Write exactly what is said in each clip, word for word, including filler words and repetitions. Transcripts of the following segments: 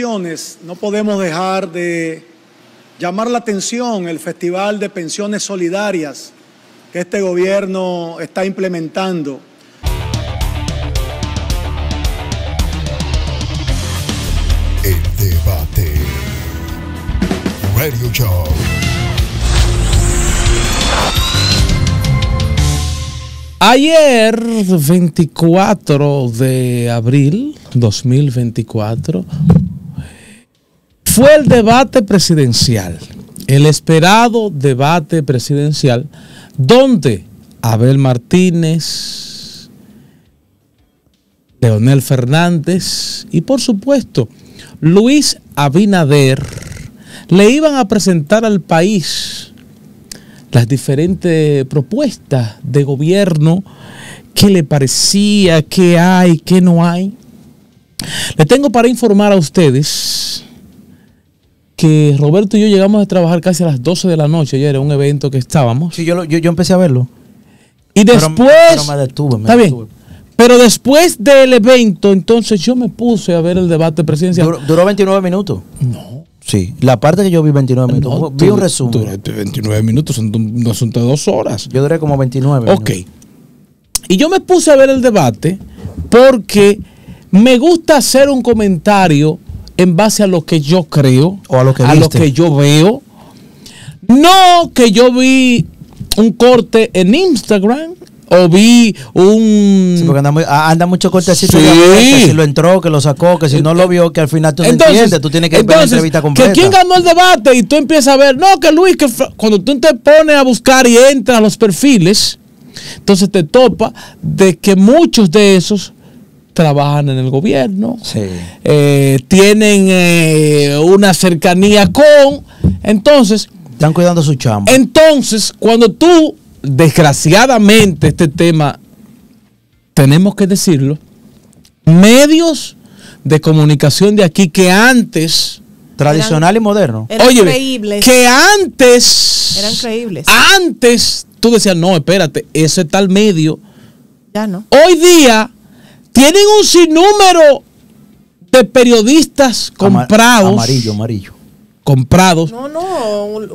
Pensiones, no podemos dejar de llamar la atención el Festival de Pensiones Solidarias que este gobierno está implementando. El debate. Radio Show. Ayer, veinticuatro de abril dos mil veinticuatro, fue el debate presidencial, el esperado debate presidencial, donde Abel Martínez, Leonel Fernández y, por supuesto, Luis Abinader le iban a presentar al país las diferentes propuestas de gobierno, qué le parecía, qué hay, qué no hay. Le tengo para informar a ustedes que Roberto y yo llegamos a trabajar casi a las doce de la noche, ayer en un evento que estábamos. Sí, yo, yo, yo empecé a verlo. Y después... Pero, pero me detuve, me está detuve. Bien. Pero después del evento, entonces yo me puse a ver el debate presidencial. Duró, duró veintinueve minutos. No. Sí, la parte que yo vi veintinueve minutos, no, vi un resumen. Durante veintinueve minutos, son un asunto de dos horas. Yo duré como veintinueve. Ok. Minutos. Y yo me puse a ver el debate porque me gusta hacer un comentario en base a lo que yo creo, o a lo que, a lo que yo veo. No que yo vi un corte en Instagram. O vi un... Sí, porque anda, muy, anda mucho cortecito. Sí. Que si lo entró, que lo sacó, que si no lo vio, que al final tú no entonces, entiendes. Tú tienes que entonces, ver la entrevista completa. Que quién ganó el debate y tú empiezas a ver. No, que Luis, que cuando tú te pones a buscar y entras a los perfiles, entonces te topa de que muchos de esos trabajan en el gobierno. Sí. Eh, tienen eh, una cercanía con... Entonces... Están cuidando su chamba. Entonces, cuando tú... Desgraciadamente, este tema, tenemos que decirlo, medios de comunicación de aquí que antes... Tradicional y moderno. Eran creíbles. Que antes... Eran creíbles. Antes, tú decías, no, espérate, ese tal medio... Ya no. Hoy día, tienen un sinnúmero de periodistas comprados. Amarillo, amarillo. Comprados. No, no,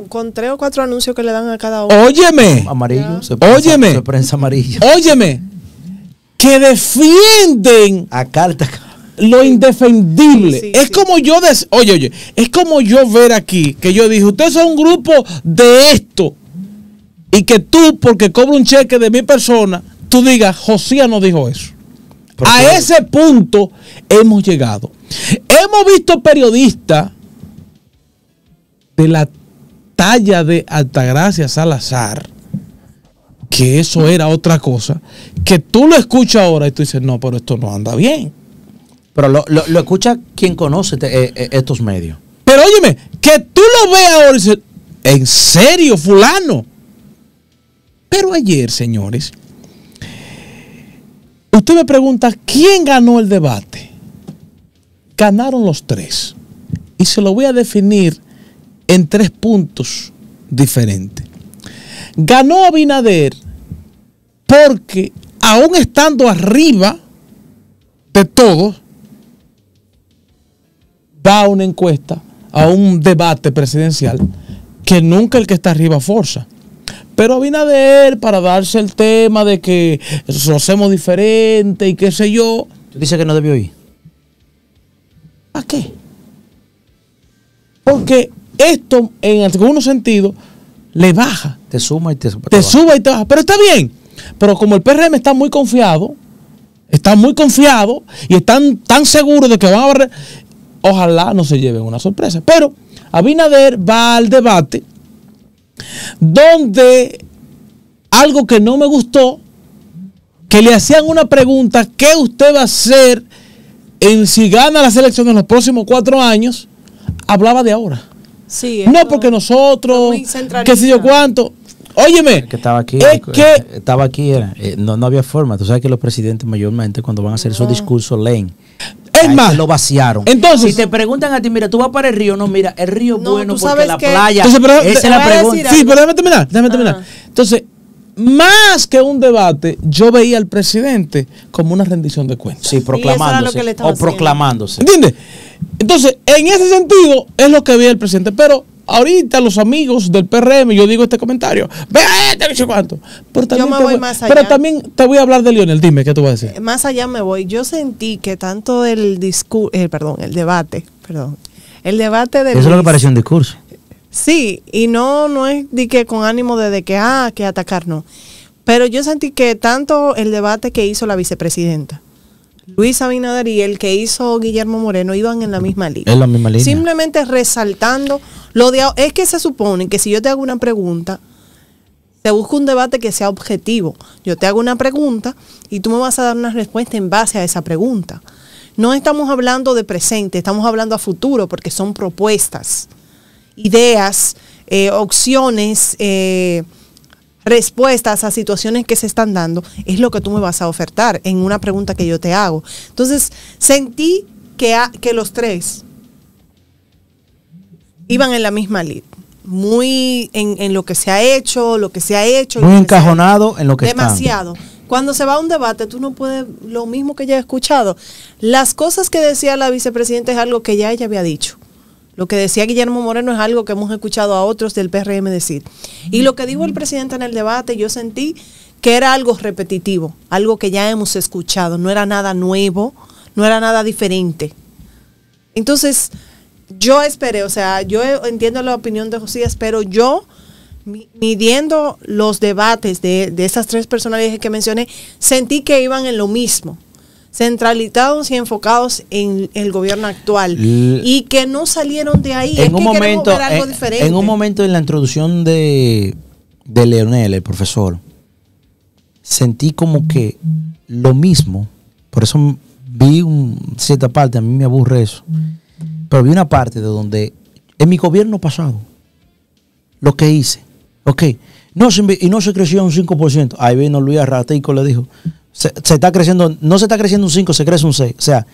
con tres o cuatro anuncios que le dan a cada uno. Óyeme. Amarillo. Se prensa, óyeme. Se prensa amarilla. Óyeme. Que defienden. A carta. Lo indefendible. Sí, sí, es sí. Como yo. Des oye, oye. Es como yo ver aquí. Que yo dije, ustedes son un grupo de esto. Y que tú, porque cobro un cheque de mi persona, tú digas, Josía no dijo eso. Pero a claro. Ese punto hemos llegado. Hemos visto periodistas de la talla de Altagracia Salazar, que eso era otra cosa, que tú lo escuchas ahora y tú dices, no, pero esto no anda bien. Pero lo, lo, lo escucha quien conoce te, eh, estos medios. Pero óyeme, que tú lo veas ahora y dices, ¿en serio, fulano? Pero ayer, señores, usted me pregunta, ¿quién ganó el debate? Ganaron los tres. Y se lo voy a definir en tres puntos diferentes. Ganó Abinader porque, aún estando arriba de todos, da una encuesta a un debate presidencial que nunca el que está arriba forza. Pero Abinader, para darse el tema de que lo hacemos diferente y qué sé yo... Tú dices que no debió ir. ¿A qué? Porque... esto, en algunos sentidos, le baja. Te suma y te, te, te sube y te baja. Pero está bien. Pero como el P R M está muy confiado, está muy confiado y están tan seguros de que van a barrer, ojalá no se lleven una sorpresa. Pero Abinader va al debate donde algo que no me gustó, que le hacían una pregunta, ¿qué usted va a hacer en si gana las elecciones en los próximos cuatro años? Hablaba de ahora. Sí, no, porque nosotros, qué sé yo cuánto. Óyeme, que estaba aquí, es que estaba aquí, era, eh, no, no había forma. Tú sabes que los presidentes mayormente cuando van a hacer no. Su discurso leen. Es más, lo vaciaron. Entonces, si te preguntan a ti, mira, tú vas para el río, no, mira, el río es no, bueno porque la que... playa. Entonces, pero, esa es la pregunta. Sí, pero déjame terminar, déjame terminar. Entonces, más que un debate, yo veía al presidente como una rendición de cuentas. Sí, proclamándose. Sí, o proclamándose. ¿Entiendes? Entonces, en ese sentido, es lo que veía el presidente. Pero ahorita los amigos del P R M, yo digo este comentario, vea este, bicho cuánto. Pero también, yo me voy voy, más allá. Pero también te voy a hablar de Leonel. Dime, ¿qué tú vas a decir? Más allá me voy. Yo sentí que tanto el discurso, eh, perdón, el debate, perdón, el debate de... Eso es lo que pareció un discurso. Sí, y no, no es de que con ánimo de, de que, ah, que atacar, no. Pero yo sentí que tanto el debate que hizo la vicepresidenta, Luis Abinader, y el que hizo Guillermo Moreno iban en la misma línea. En la misma línea. Simplemente resaltando lo de... Es que se supone que si yo te hago una pregunta, te busco un debate que sea objetivo. Yo te hago una pregunta y tú me vas a dar una respuesta en base a esa pregunta. No estamos hablando de presente, estamos hablando a futuro, porque son propuestas, ideas, eh, opciones, eh, respuestas a situaciones que se están dando, es lo que tú me vas a ofertar en una pregunta que yo te hago. Entonces, sentí que, a, que los tres iban en la misma línea, muy en, en lo que se ha hecho, lo que se ha hecho. Muy encajonado en lo que está. Demasiado. Cuando se va a un debate, tú no puedes, lo mismo que ya he escuchado. Las cosas que decía la vicepresidenta es algo que ya ella había dicho. Lo que decía Guillermo Moreno es algo que hemos escuchado a otros del P R M decir. Y lo que dijo el presidente en el debate, yo sentí que era algo repetitivo, algo que ya hemos escuchado, no era nada nuevo, no era nada diferente. Entonces, yo esperé, o sea, yo entiendo la opinión de Josías, pero yo, midiendo los debates de, de esas tres personalidades que mencioné, sentí que iban en lo mismo. Centralizados y enfocados en el gobierno actual y que no salieron de ahí. En es un que momento, ver algo en, diferente. En un momento en la introducción de, de Leonel, el profesor, sentí como que lo mismo, por eso vi un, cierta parte, a mí me aburre eso, pero vi una parte de donde en mi gobierno pasado, lo que hice, ok, no se, y no se creció un cinco por ciento, ahí vino Luis Arratico, le dijo... Se, se está creciendo, no se está creciendo un cinco, se crece un seis. O sea,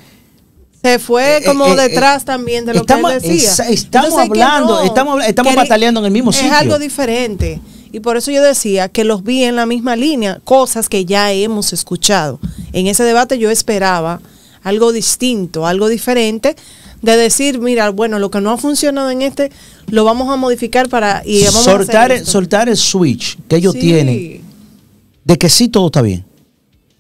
se fue como eh, detrás eh, también de lo estamos, que él decía. Es, estamos Entonces, hablando, no, estamos, estamos bataleando en el mismo es sitio. Es algo diferente. Y por eso yo decía que los vi en la misma línea, cosas que ya hemos escuchado. En ese debate yo esperaba algo distinto, algo diferente, de decir, mira, bueno, lo que no ha funcionado en este, lo vamos a modificar para... y vamos soltar, a hacer el, soltar el switch que ellos sí. tienen, de que sí todo está bien.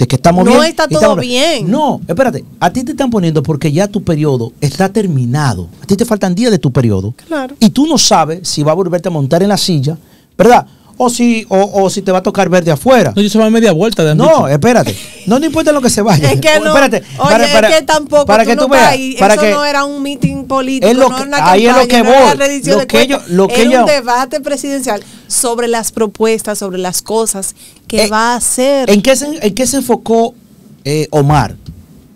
Que estamos no bien, está todo estamos... bien. No, espérate, a ti te están poniendo porque ya tu periodo está terminado. A ti te faltan días de tu periodo. Claro. Y tú no sabes si va a volverte a montar en la silla, ¿verdad? O si, o, o si te va a tocar verde afuera. No, yo se va a media vuelta. De no, espérate. No, no importa lo que se vaya. Es que no. Espérate, oye, para, para, es que tampoco. Para que tú, no tú veas. Para eso que, no era un meeting político. Lo que, no era una ahí campaña, es lo que no voy. Era, lo que yo, lo que era yo, un debate presidencial sobre las propuestas, sobre las cosas que eh, va a hacer. ¿En qué se, en qué se enfocó eh, Omar?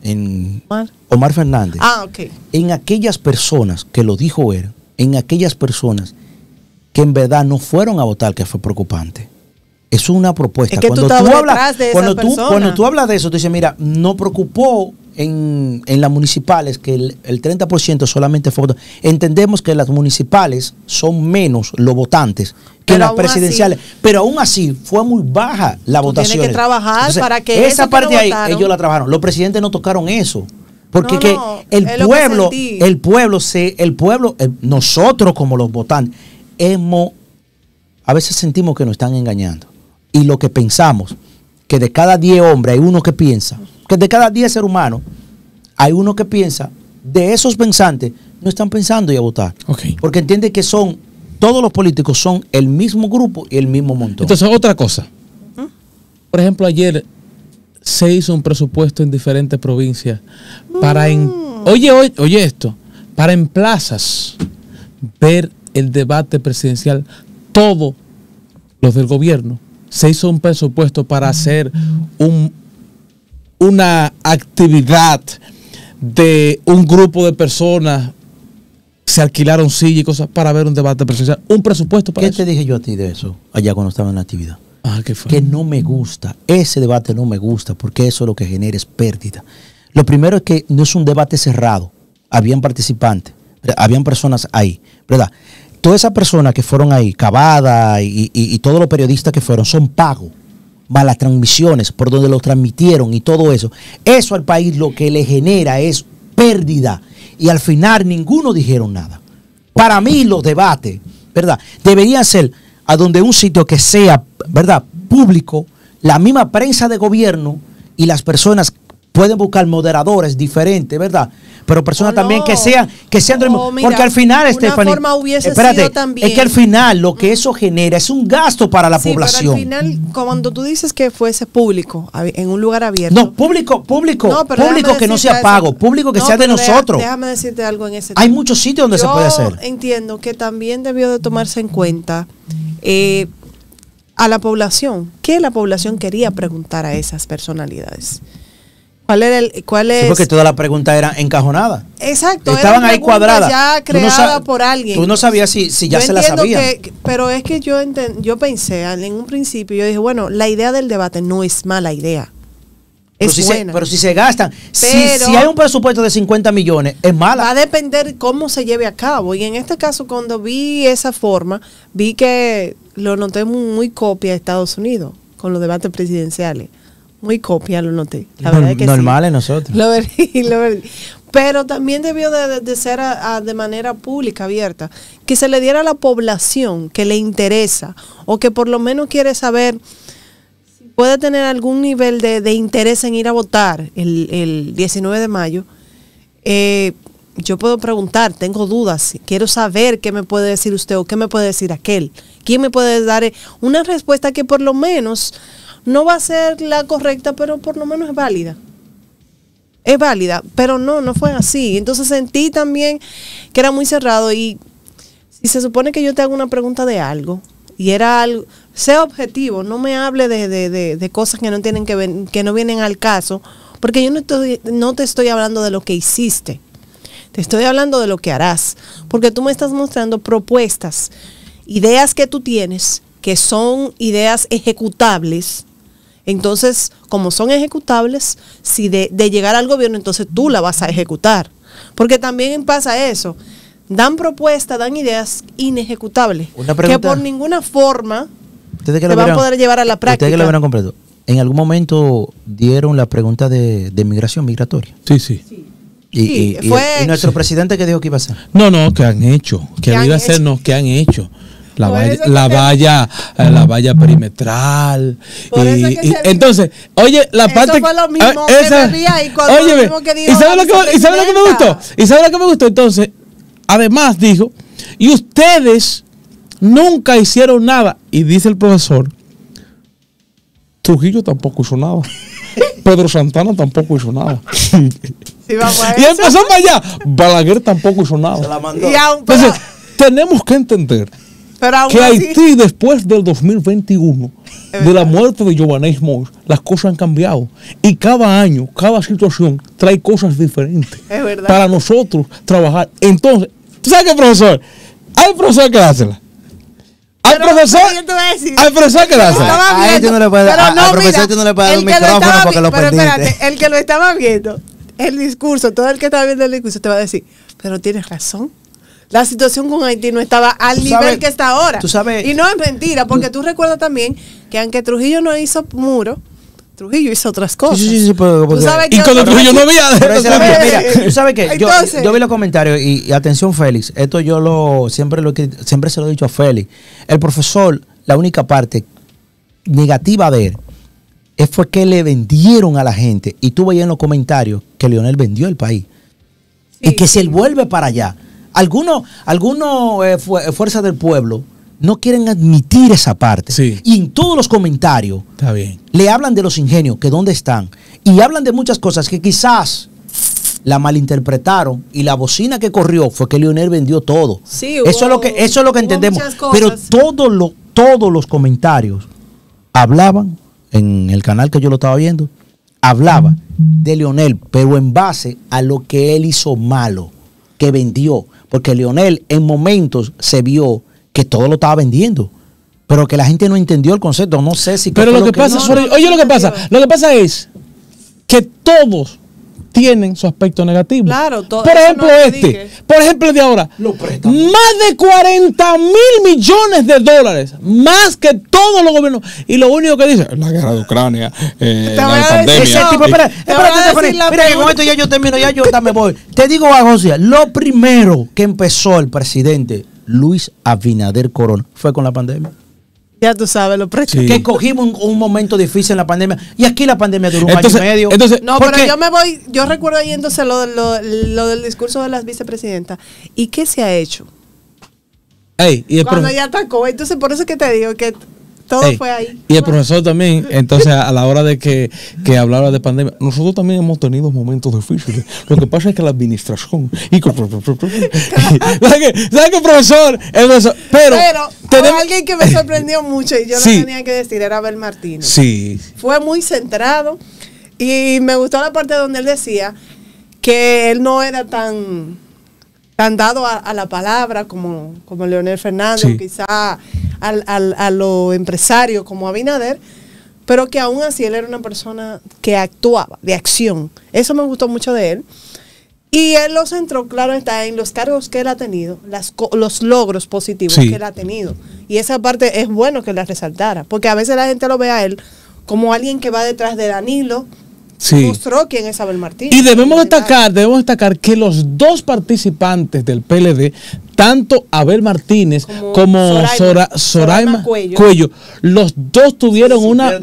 En, Omar? Omar Fernández. Ah, ok. En aquellas personas que lo dijo él, en aquellas personas que en verdad no fueron a votar, que fue preocupante. Es una propuesta. Es que cuando tú, tú hablas de cuando tú, cuando tú hablas de eso, tú dices, mira, no preocupó en, en las municipales que el, el treinta por ciento solamente fue votante. Entendemos que las municipales son menos los votantes que las presidenciales. Así, pero aún así fue muy baja la votación. Tienen que trabajar. Entonces, para que esa parte que no ahí, votaron, ellos la trabajaron. Los presidentes no tocaron eso. Porque no, que no, el, pueblo, que el pueblo, se, el pueblo, el, nosotros como los votantes, hemos, a veces sentimos que nos están engañando. Y lo que pensamos, que de cada diez hombres hay uno que piensa, que de cada diez seres humanos hay uno que piensa, de esos pensantes no están pensando y a votar. Okay. Porque entiende que son, todos los políticos son el mismo grupo y el mismo montón. Entonces, otra cosa. ¿Mm? Por ejemplo, ayer se hizo un presupuesto en diferentes provincias para, mm. en, oye, oye, oye esto, para en plazas ver el debate presidencial, todos los del gobierno. Se hizo un presupuesto para hacer un, una actividad de un grupo de personas, se alquilaron sillas y cosas para ver un debate presidencial. Un presupuesto para ¿Qué eso. ¿Qué te dije yo a ti de eso allá cuando estaba en la actividad? Ah, ¿qué fue? Que no me gusta, ese debate no me gusta, porque eso lo que genera es pérdida. Lo primero es que no es un debate cerrado, habían participantes, habían personas ahí, ¿verdad? Todas esas personas que fueron ahí, Cavada y, y, y todos los periodistas que fueron, son pagos. más las transmisiones por donde lo transmitieron y todo eso, eso al país lo que le genera es pérdida. Y al final ninguno dijeron nada. Para mí los debates, ¿verdad?, deberían ser a donde un sitio que sea, ¿verdad?, público, la misma prensa de gobierno y las personas pueden buscar moderadores diferentes, ¿verdad?, pero personas oh, no. también que sean que sean oh, mira, porque al final Estefany, forma hubiese espérate, sido también. Es que al final lo que eso genera es un gasto para la sí, población. Pero al final, cuando tú dices que fuese público en un lugar abierto, no público público no, público que no sea pago, eso. público que no, sea de nosotros. Déjame decirte algo en ese tema. Hay muchos sitios donde Yo se puede hacer. Entiendo que también debió de tomarse en cuenta eh, a la población, qué la población quería preguntar a esas personalidades. ¿Cuál era el, cuál es? Sí, porque toda la pregunta era encajonada. Exacto. Estaban ahí cuadradas. Ya creada por alguien. Tú no sabías si, si ya se la sabían. Pero es que yo, enten, yo pensé en un principio, yo dije, bueno, la idea del debate no es mala idea. Es pero si buena. Se, pero si se gastan, si, si hay un presupuesto de cincuenta millones, es mala. Va a depender cómo se lleve a cabo. Y en este caso, cuando vi esa forma, vi que lo noté muy, muy copia a Estados Unidos con los debates presidenciales. Muy copia, lo noté. La verdad es que normales sí. nosotros. Lo verí, lo verí. Pero también debió de, de ser a, a, de manera pública, abierta. Que se le diera a la población que le interesa o que por lo menos quiere saber si puede tener algún nivel de, de interés en ir a votar el, el diecinueve de mayo. Eh, yo puedo preguntar, tengo dudas, quiero saber qué me puede decir usted o qué me puede decir aquel. ¿Quién me puede dar una respuesta que por lo menos... no va a ser la correcta, pero por lo menos es válida? Es válida, pero no, no fue así. Entonces sentí también que era muy cerrado y si se supone que yo te hago una pregunta de algo y era algo, sea objetivo, no me hable de, de, de, de cosas que no tienen que ven, que no vienen al caso, porque yo no, estoy, no te estoy hablando de lo que hiciste, te estoy hablando de lo que harás, porque tú me estás mostrando propuestas, ideas que tú tienes, que son ideas ejecutables. Entonces, como son ejecutables, si de, de llegar al gobierno, entonces tú la vas a ejecutar. Porque también pasa eso. Dan propuestas, dan ideas inejecutables. Una pregunta, que por ninguna forma se van vieron, a poder llevar a la práctica. Ustedes que lo vieron completo. ¿En algún momento dieron la pregunta de, de migración migratoria? Sí, sí. sí. Y, sí y, fue, y, y nuestro sí. presidente que dijo que iba a hacer. No, no, que han hecho. Que han ido a hacernos, que han hecho. La valla, la, valla, la valla perimetral. Por y, y, se... entonces, oye, la parte... Eso fue lo mismo que esa, me ría y cuando óyeme, lo mismo que dijo... ¿Y sabes lo que, sabe lo que me gustó? ¿Y sabes lo que me gustó? Entonces, además dijo, y ustedes nunca hicieron nada. Y dice el profesor, Trujillo tampoco hizo nada. Pedro Santana tampoco hizo nada. Sí, y empezó para allá. Balaguer tampoco hizo nada. Se la mandó. Y aún, pero... Entonces, tenemos que entender... que Haití así, después del dos mil veintiuno, de la muerte de Giovanni Smol, las cosas han cambiado. Y cada año, cada situación trae cosas diferentes. Es verdad. Para nosotros trabajar. Entonces, ¿tú sabes qué, profesor? Hay profesor que dársela. Al profesor, al profesor que dársela. A este no le puede dar un micrófono porque lo perdiste. Pero espérate, el que lo estaba viendo, el discurso, todo el que estaba viendo el discurso te va a decir, pero tienes razón. La situación con Haití no estaba al nivel sabes, que está ahora. Tú sabes, y no es mentira, porque tú recuerdas también que aunque Trujillo no hizo muro, Trujillo hizo otras cosas. Sí, sí, sí, pero, ¿tú sabes y cuando Trujillo no había... Mira, tú sabes que yo, yo vi los comentarios y, y atención, Félix, esto yo lo siempre, lo siempre se lo he dicho a Félix. El profesor, la única parte negativa de él fue que le vendieron a la gente. Y tú veías en los comentarios que Leonel vendió el país. Sí, y que si él vuelve para allá... Algunos alguno, eh, fu fuerzas del pueblo no quieren admitir esa parte. Sí. Y en todos los comentarios está bien. Le hablan de los ingenios, que dónde están. Y hablan de muchas cosas que quizás la malinterpretaron. Y la bocina que corrió fue que Leonel vendió todo. Sí, eso, wow. es lo que, eso es lo que entendemos. Pero todo lo, todos los comentarios hablaban, en el canal que yo lo estaba viendo, hablaba de Leonel, pero en base a lo que él hizo malo, que vendió. Porque Leonel en momentos se vio que todo lo estaba vendiendo, pero que la gente no entendió el concepto. No sé si... Pero lo que, que pasa... No, no, oye, lo que pasa. Lo que pasa es que todos tienen su aspecto negativo. Claro, todo, por ejemplo, no este. Por ejemplo, de ahora. Más de cuarenta mil millones de dólares. Más que todos los gobiernos. Y lo único que dice, la guerra de Ucrania, eh, la pandemia. Decir, no, tipo, espera, espérate, mira, mira que con esto ya yo termino, ya yo ya me voy. Te digo, José, lo primero que empezó el presidente Luis Abinader Corona fue con la pandemia. Ya tú sabes, los precios. Sí. Que cogimos un, un momento difícil en la pandemia. Y aquí la pandemia duró un entonces, año y medio. Entonces, no, pero qué? yo me voy, yo recuerdo ahí entonces lo, lo, lo del discurso de las vicepresidentas. ¿Y qué se ha hecho? Ey, y el Cuando ya atacó. Entonces, por eso es que te digo que todo Ey, fue ahí. Y el profesor también, entonces, a la hora de que, que hablaba de pandemia, nosotros también hemos tenido momentos difíciles. Lo que pasa es que la administración... Y con... ¿Sabes qué? ¿Sabe qué, profesor? El profesor pero... pero Tenemos... Alguien que me sorprendió mucho y yo sí. no tenía que decir era Abel Martínez. Sí. Fue muy centrado y me gustó la parte donde él decía que él no era tan, tan dado a, a la palabra como, como Leonel Fernández, sí. quizá al, al, a los empresarios como Abinader, pero que aún así él era una persona que actuaba, de acción. Eso me gustó mucho de él. Y él lo centró, claro, está en los cargos que él ha tenido, las, los logros positivos sí. que él ha tenido. Y esa parte es bueno que la resaltara, porque a veces la gente lo ve a él como alguien que va detrás de Danilo, sí. mostró quién es Abel Martínez. Y debemos destacar, debemos destacar que los dos participantes del P L D, tanto Abel Martínez como, como Soraima, Sora, Soraima, Soraima Cuello. Cuello, los dos tuvieron una, una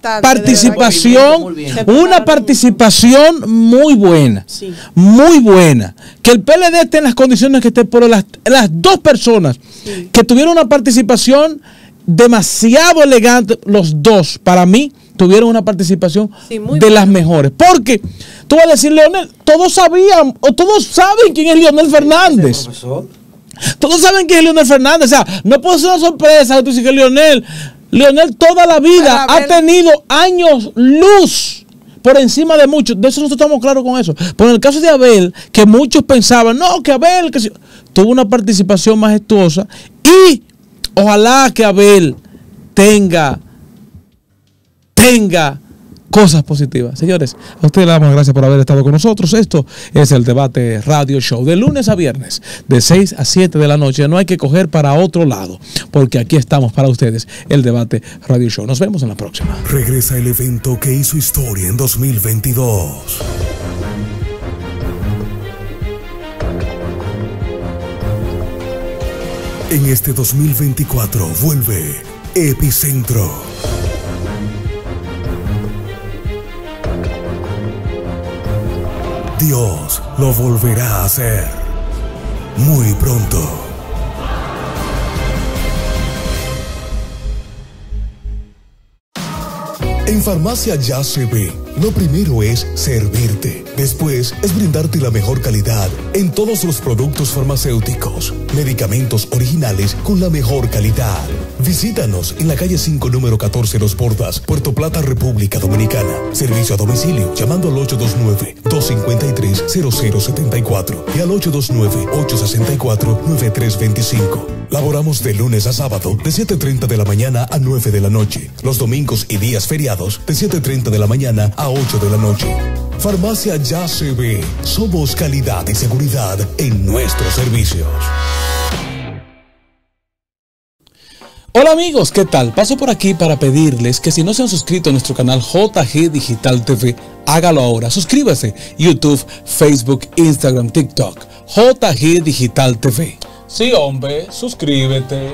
bastante, participación, muy bien, muy bien. una participación muy buena, sí. muy buena. Que el P L D esté en las condiciones que esté, pero las, las dos personas sí. que tuvieron una participación demasiado elegante, los dos, para mí, tuvieron una participación sí, de bien. las mejores. Porque tú vas a decir, Leonel, todos sabían o todos saben quién es Leonel Fernández. Todos saben quién es Leonel Fernández. O sea, no puede ser una sorpresa que tú dices que Leonel, Leonel toda la vida ha tenido años luz por encima de muchos. De eso nosotros estamos claros con eso. Pero en el caso de Abel, que muchos pensaban, no, que Abel, que si... tuvo una participación majestuosa y ojalá que Abel tenga... tenga cosas positivas. Señores, a ustedes les damos gracias por haber estado con nosotros. Esto es el Debate Radio Show de lunes a viernes, de seis a siete de la noche. No hay que coger para otro lado, porque aquí estamos para ustedes, el Debate Radio Show. Nos vemos en la próxima. Regresa el evento que hizo historia en dos mil veintidós. En este dos mil veinticuatro vuelve Epicentro. Dios lo volverá a hacer muy pronto. En Farmacia Ya se ve, lo primero es servirte. Después es brindarte la mejor calidad en todos los productos farmacéuticos. Medicamentos originales con la mejor calidad. Visítanos en la calle cinco, número catorce, Los Bordas, Puerto Plata, República Dominicana. Servicio a domicilio llamando al ocho dos nueve, dos cinco tres, cero cero siete cuatro y al ocho dos nueve, ocho seis cuatro, nueve tres dos cinco. Laboramos de lunes a sábado de siete y media de la mañana a nueve de la noche. Los domingos y días feriados de siete y media de la mañana a ocho de la noche. Farmacia Ya se ve. Somos calidad y seguridad en nuestros servicios. Hola amigos, ¿qué tal? Paso por aquí para pedirles que si no se han suscrito a nuestro canal J G Digital T V, hágalo ahora. Suscríbase. YouTube, Facebook, Instagram, TikTok. J G Digital T V. Sí, hombre, suscríbete.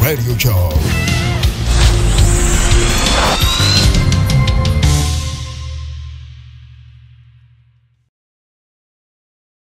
Radio Show.